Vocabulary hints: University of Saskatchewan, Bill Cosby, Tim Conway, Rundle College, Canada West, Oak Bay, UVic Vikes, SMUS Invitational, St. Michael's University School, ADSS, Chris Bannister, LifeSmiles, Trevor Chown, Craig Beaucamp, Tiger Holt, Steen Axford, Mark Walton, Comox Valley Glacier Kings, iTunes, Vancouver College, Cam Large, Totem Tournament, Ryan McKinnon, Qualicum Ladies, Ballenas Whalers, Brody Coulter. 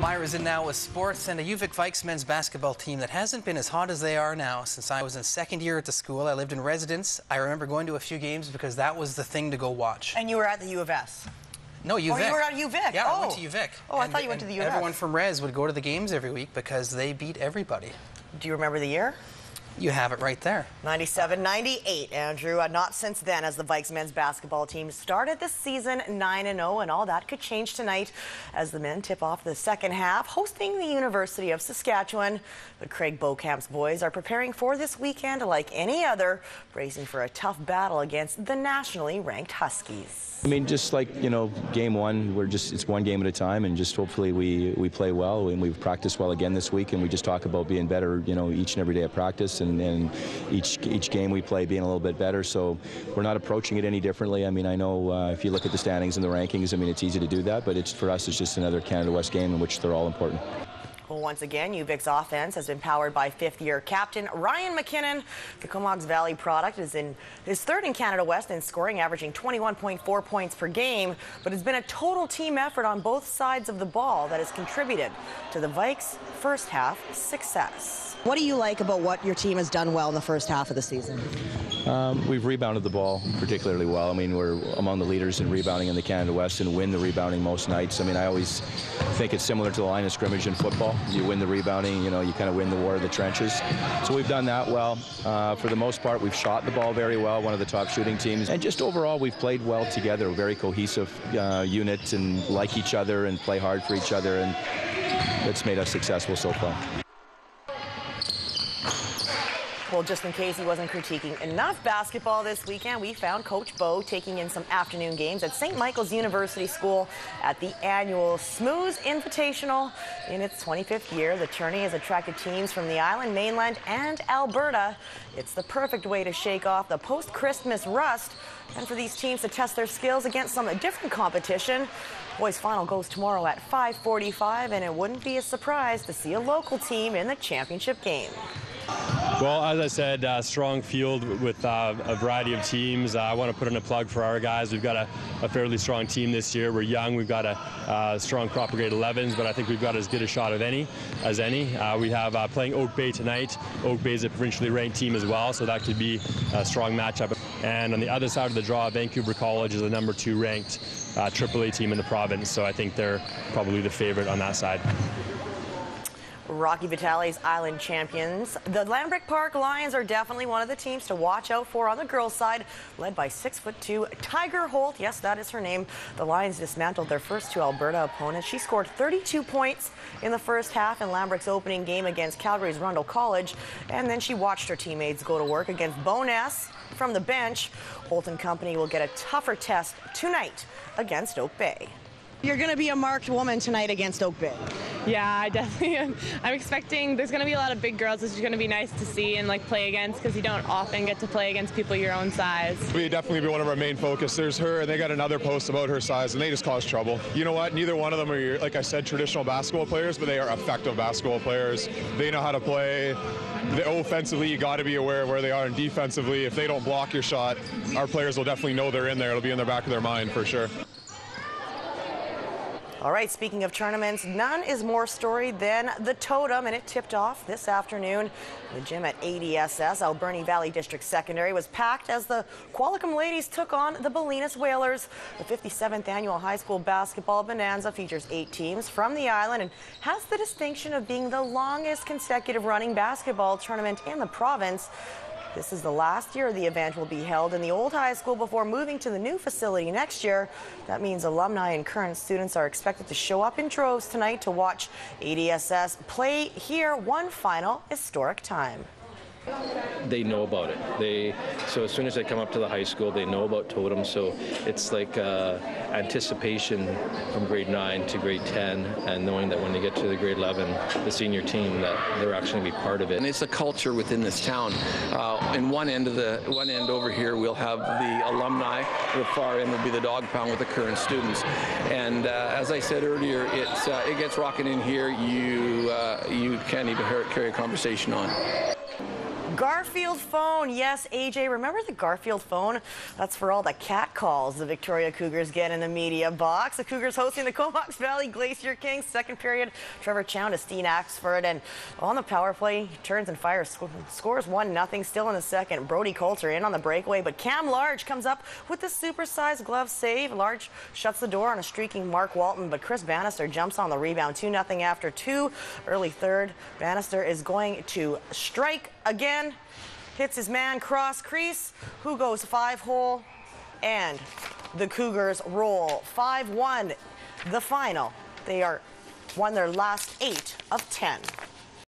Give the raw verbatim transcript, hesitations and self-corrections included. Myra's in now with sports and a UVic Vikes men's basketball team that hasn't been as hot as they are now since I was in second year at the school. I lived in residence. I remember going to a few games because that was the thing to go watch. And you were at the U of S? No, UVic. Oh, you were at UVic? Yeah, oh. I went to UVic. Oh, I and, thought you went to the U of S. Everyone from Res would go to the games every week because they beat everybody. Do you remember the year? You have it right there. ninety-seven ninety-eight, Andrew. Uh, not since then has the Vikes men's basketball team started this season nine and oh, and all that could change tonight as the men tip off the second half, hosting the University of Saskatchewan. But Craig Beaucamp's boys are preparing for this weekend like any other, bracing for a tough battle against the nationally ranked Huskies. I mean, just like, you know, game one, we're just, it's one game at a time, and just hopefully we, we play well, and we've practiced well again this week, and we just talk about being better, you know, each and every day at practice. And And, and each each game we play being a little bit better, so we're not approaching it any differently. I mean, I know uh, if you look at the standings and the rankings, I mean, it's easy to do that, but it's for us, it's just another Canada West game in which they're all important. Well, once again, UVic's offense has been powered by fifth-year captain Ryan McKinnon. The Comox Valley product is in is third in Canada West in scoring, averaging twenty-one point four points per game. But it's been a total team effort on both sides of the ball that has contributed to the Vikes' first half success. What do you like about what your team has done well in the first half of the season? Um, we've rebounded the ball particularly well. I mean, we're among the leaders in rebounding in the Canada West and win the rebounding most nights. I mean, I always think it's similar to the line of scrimmage in football. You win the rebounding, you know, you kind of win the war of the trenches. So we've done that well. Uh, for the most part, we've shot the ball very well, one of the top shooting teams. And just overall, we've played well together, a very cohesive uh, unit, and like each other and play hard for each other. And that's made us successful so far. Well, just in case he wasn't critiquing enough basketball this weekend, we found Coach Beau taking in some afternoon games at Saint Michael's University School at the annual SMUS Invitational. In its twenty-fifth year, the tourney has attracted teams from the island, mainland, and Alberta. It's the perfect way to shake off the post-Christmas rust and for these teams to test their skills against some different competition. Boys' final goes tomorrow at five forty-five, and it wouldn't be a surprise to see a local team in the championship game. Well, as I said, uh, strong field with uh, a variety of teams. Uh, I want to put in a plug for our guys. We've got a, a fairly strong team this year. We're young. We've got a uh, strong crop of grade elevens, but I think we've got as good a shot of any as any. Uh, we have uh, playing Oak Bay tonight. Oak Bay is a provincially ranked team as well, so that could be a strong matchup. And on the other side of the draw, Vancouver College is the number two ranked uh, triple A team in the province, so I think they're probably the favorite on that side. Rocky Vitale's Island champions. The Lambrick Park Lions are definitely one of the teams to watch out for on the girls' side, led by six foot two Tiger Holt. Yes, that is her name. The Lions dismantled their first two Alberta opponents. She scored thirty-two points in the first half in Lambrick's opening game against Calgary's Rundle College, and then she watched her teammates go to work against Ballenas from the bench. Holt and company will get a tougher test tonight against Oak Bay. You're going to be a marked woman tonight against Oak Bay. Yeah, I definitely am. I'm expecting there's going to be a lot of big girls, which is going to be nice to see and like play against, because you don't often get to play against people your own size. We definitely be one of our main focus. There's her, and they got another post about her size, and they just cause trouble. You know what? Neither one of them are, your, like I said, traditional basketball players, but they are effective basketball players. They know how to play. Offensively, you got to be aware of where they are, and defensively, if they don't block your shot, our players will definitely know they're in there. It'll be in the back of their mind for sure. All right, speaking of tournaments, none is more storied than the Totem, and it tipped off this afternoon. The gym at A D S S, Alberni Valley District Secondary, was packed as the Qualicum Ladies took on the Ballenas Whalers. The fifty-seventh annual high school basketball bonanza features eight teams from the island and has the distinction of being the longest consecutive running basketball tournament in the province. This is the last year the event will be held in the old high school before moving to the new facility next year. That means alumni and current students are expected to show up in droves tonight to watch A D S S play here one final historic time. They know about it. They so as soon as they come up to the high school, they know about Totem. So it's like uh, anticipation from grade nine to grade ten, and knowing that when they get to the grade eleven, the senior team, that they're actually going to be part of it. And it's a culture within this town. Uh, in one end of the one end over here, we'll have the alumni. The far end will be the dog pound with the current students. And uh, as I said earlier, it's uh, it gets rocking in here. You uh, you can't even hear, carry a conversation on. Garfield phone. Yes, A J, remember the Garfield phone? That's for all the cat calls the Victoria Cougars get in the media box. The Cougars hosting the Comox Valley Glacier Kings. Second period, Trevor Chown to Steen Axford. And on the power play, he turns and fires, sc scores one nothing. Still in the second, Brody Coulter in on the breakaway. But Cam Large comes up with the supersized glove save. Large shuts the door on a streaking Mark Walton. But Chris Bannister jumps on the rebound. two nothing after two. Early third, Bannister is going to strike again, hits his man cross crease, who goes five hole, and the Cougars roll five one the final. They are won their last eight of ten.